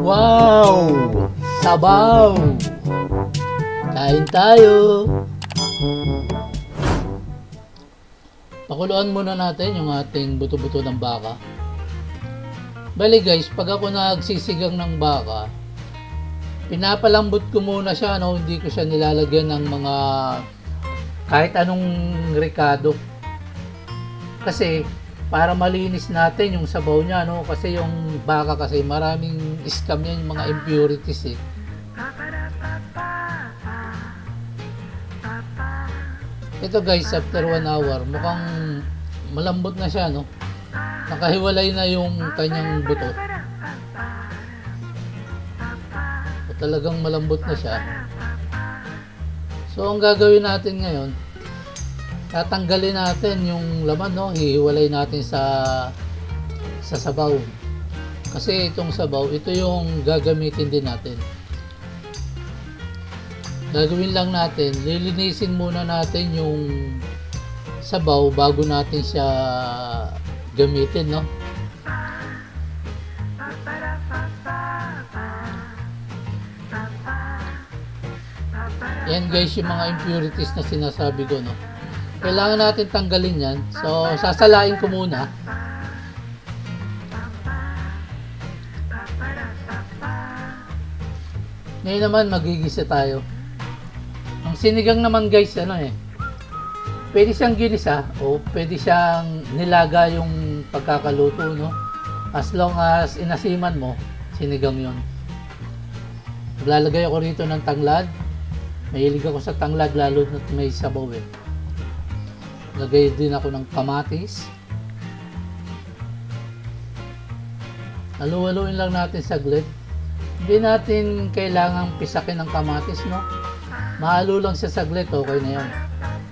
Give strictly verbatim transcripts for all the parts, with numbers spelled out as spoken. Wow! Sabaw! Kain tayo! Pakuluan muna natin yung ating buto-buto ng baka. Bali guys, pag ako nagsisigang ng baka, pinapalambot ko muna siya, no? Hindi ko siya nilalagyan ng mga kahit anong rekado. Kasi para malinis natin yung sabaw niya, no? Kasi yung baka kasi maraming scam yan, yung mga impurities eh. Ito guys, after one hour, mukhang malambot na siya, no? Nakahiwalay na yung kanyang buto. O, talagang malambot na siya. So ang gagawin natin ngayon, tatanggalin natin yung laman, no? Hihiwalay natin sa sa sabaw. Kasi itong sabaw, ito yung gagamitin din natin. Gagawin lang natin, lilinisin muna natin yung sabaw bago natin siya gamitin, no? Yan guys, yung mga impurities na sinasabi ko, no? Kailangan natin tanggalin yan. So, sasalain ko muna. Ngayon naman, magigisa tayo. Ang sinigang naman guys, ano eh, pwede siyang ginisa o pwede siyang nilaga yung pagkakaluto, no? As long as inasiman mo, sinigang yun. Maglalagay ako rito ng tanglad. Mahilig ako sa tanglad, lalo na may sabaw eh. Lagay din ako ng kamatis. Halu-haluin lang natin saglit. Hindi natin kailangang pisakin ng kamatis, no? Mahalo lang siya saglit, okay na yan.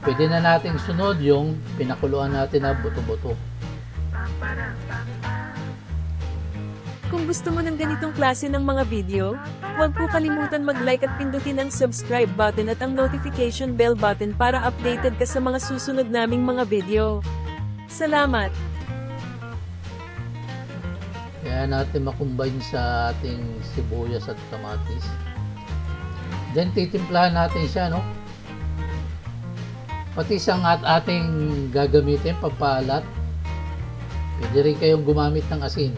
Pwede na natin sunod yung pinakuluan natin na buto-buto. Kung gusto mo ng ganitong klase ng mga video, huwag po kalimutan mag-like at pindutin ang subscribe button at ang notification bell button para updated ka sa mga susunod naming mga video. Salamat! Kaya natin makumbine sa ating sibuyas at kamatis. Then titimplahan natin siya, no? Pati siyang at ating gagamitin, pampalat. Pwede rin kayong gumamit ng asin.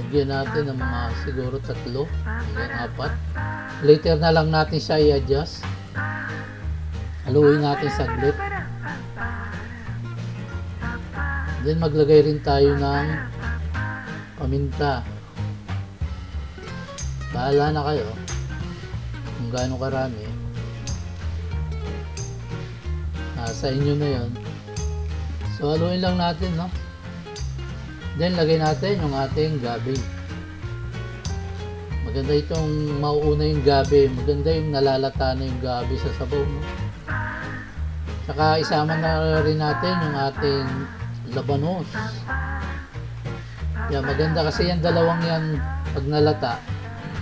Lagyan natin ng mga siguro tatlo, hanggang apat. Later na lang natin siya i-adjust. Haluin natin saglit. Then maglagay rin tayo ng paminta. Bahala na kayo kung gaano karami. Nasa inyo na yun. So haluin lang natin, no? Then lagay natin yung ating gabi. Maganda itong mauuna yung gabi. Maganda yung nalalata na yung gabi sa sabaw mo. Saka isama na rin natin yung ating labanos. Yeah, maganda kasi yung dalawang yan pag nalata.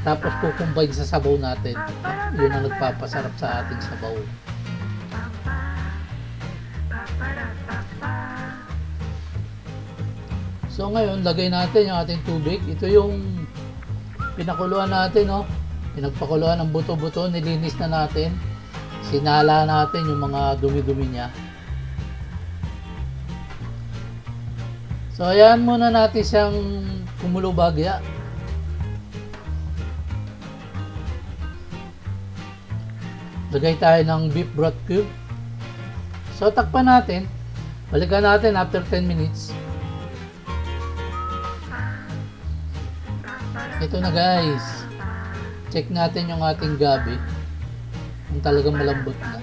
Tapos kukumbine sa sabaw natin. Yun ang nagpapasarap sa ating sabaw. So ngayon, lagay natin yung ating tubig. Ito yung pinakuluan natin, no? Pinagpakuluan ng buto-buto, nilinis na natin. Sinala natin yung mga dumi-dumi niya. So ayan, muna natin siyang kumulo bagya. Lagay tayo ng beef broth cube. So takpan natin. Balikan natin after ten minutes. Ito na guys, check natin yung ating gabi kung talagang malambot na.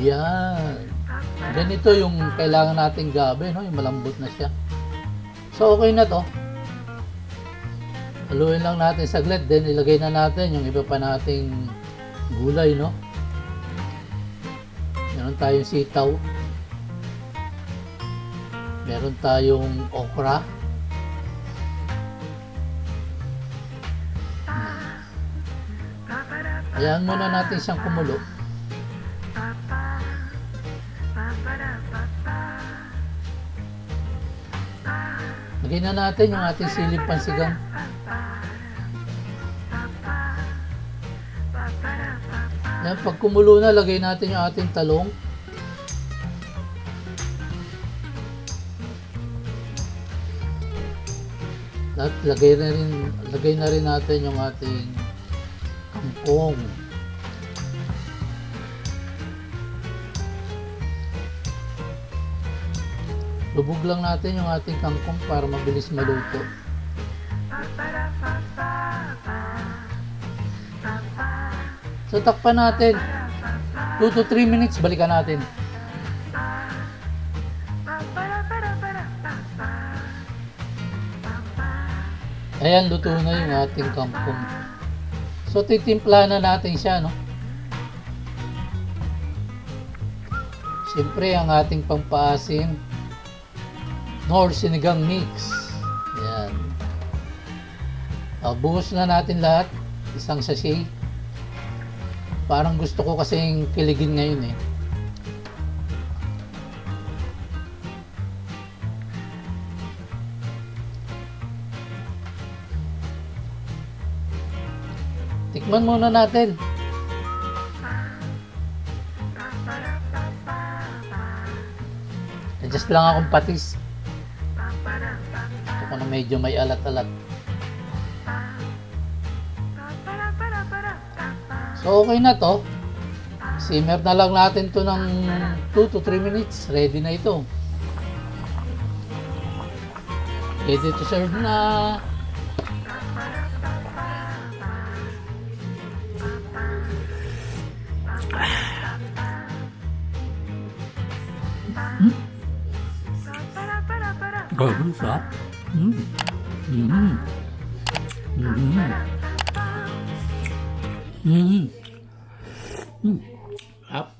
Yan, ganito yung kailangan nating gabi, no? Yung malambot na siya. So okay na to. Haluin lang natin saglit, then ilagay na natin yung iba pa nating gulay, no? Meron tayong sitaw. Meron tayong okra. Hayaan muna natin siyang kumulo. Lagyan na natin yung ating silip pansigang. Ayan, pag kumulo na, lagay natin yung ating talong. At lagay na rin, lagay na rin natin yung ating kangkong. Lubog lang natin yung ating kangkong para mabilis maluto. So takpan natin two to three minutes, balikan natin. Ayan, luto na yung ating kangkong. So titimpla na natin siya, no? Siyempre ang ating pampaasim, Knorr Sinigang Mix. Ayan. Uh, buhos na natin lahat. Isang sachet. Parang gusto ko kasing kiligin ngayon eh. Tikman muna natin. Adjust lang akong patis. Ito na medyo may alat-alat. So okay na to. Simmer na lang natin to ng two to three minutes. Ready na ito. Ready to serve na. Hmm? Gawin sa? Hmm? Hmm? Hmm? Hmm? Hmm? Hmm?